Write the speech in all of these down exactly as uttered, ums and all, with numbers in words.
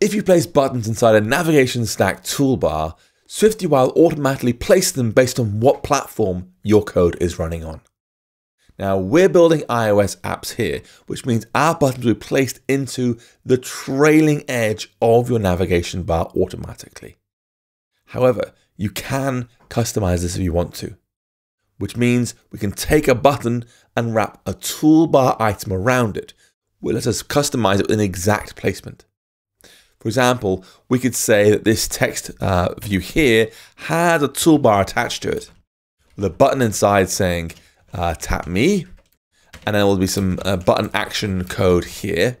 If you place buttons inside a navigation stack toolbar, SwiftUI will automatically place them based on what platform your code is running on. Now, we're building iOS apps here, which means our buttons will be placed into the trailing edge of your navigation bar automatically. However, you can customize this if you want to, which means we can take a button and wrap a toolbar item around it, which lets us customize it with an exact placement. For example, we could say that this text uh, view here has a toolbar attached to it, with a button inside saying uh, tap me, and then there will be some uh, button action code here.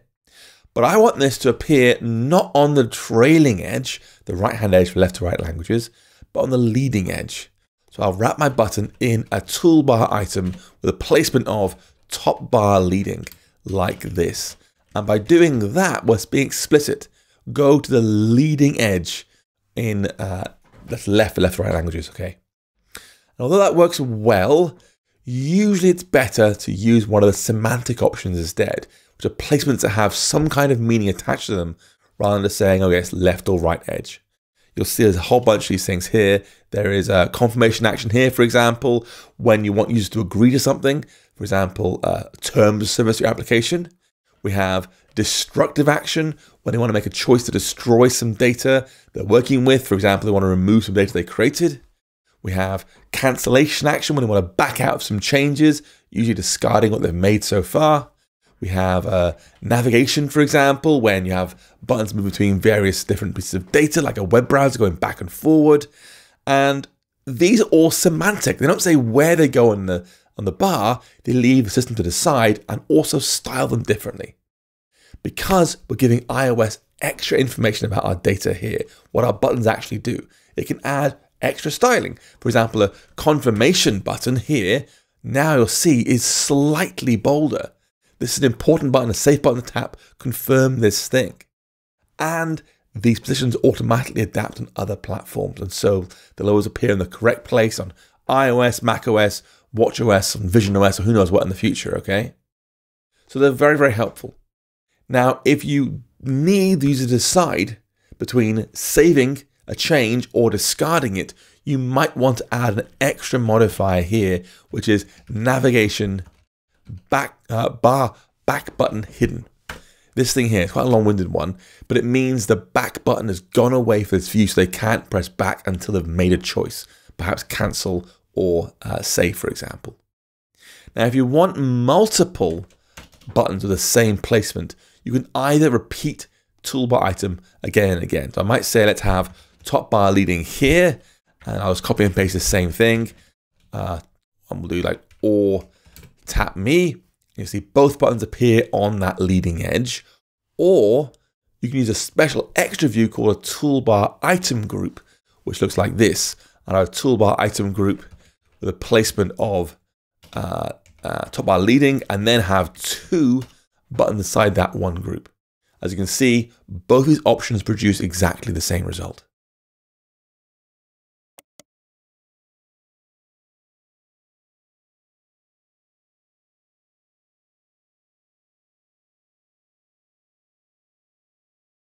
But I want this to appear not on the trailing edge, the right-hand edge for left-to-right languages, but on the leading edge. So I'll wrap my button in a toolbar item with a placement of top bar leading, like this. And by doing that, we're being explicit. Go to the leading edge in uh, that's left for left-to-right languages, okay? And although that works well, usually it's better to use one of the semantic options instead, which are placements that have some kind of meaning attached to them, rather than just saying, oh, yes, left or right edge. You'll see there's a whole bunch of these things here. There is a confirmation action here, for example, when you want users to agree to something, for example, uh, terms of service to your application. We have destructive action, when they want to make a choice to destroy some data they're working with. For example, they want to remove some data they created. We have cancellation action, when they want to back out of some changes, usually discarding what they've made so far. We have uh, navigation, for example, when you have buttons moving between various different pieces of data, like a web browser going back and forward. And these are all semantic. They don't say where they go on the, on the bar. They leave the system to decide and also style them differently. Because we're giving iOS extra information about our data here, what our buttons actually do, it can add extra styling. For example, a confirmation button here, now you'll see is slightly bolder. This is an important button, a safe button to tap, confirm this thing. And these positions automatically adapt on other platforms. And so they'll always appear in the correct place on iOS, macOS, watchOS, and VisionOS, or who knows what in the future, okay? So they're very, very helpful. Now, if you need the user to decide between saving a change or discarding it, you might want to add an extra modifier here, which is navigation back uh, bar back button hidden. This thing here is quite a long-winded one, but it means the back button has gone away for this view, so they can't press back until they've made a choice, perhaps cancel or uh, save, for example. Now, if you want multiple buttons with the same placement, you can either repeat toolbar item again and again. So I might say, let's have top bar leading here, and I'll just copy and paste the same thing. Uh, and we'll do like, or tap me. You see both buttons appear on that leading edge, or you can use a special extra view called a toolbar item group, which looks like this. And our toolbar item group with a placement of uh, uh, top bar leading, and then have two buttons inside that one group. As you can see, both these options produce exactly the same result.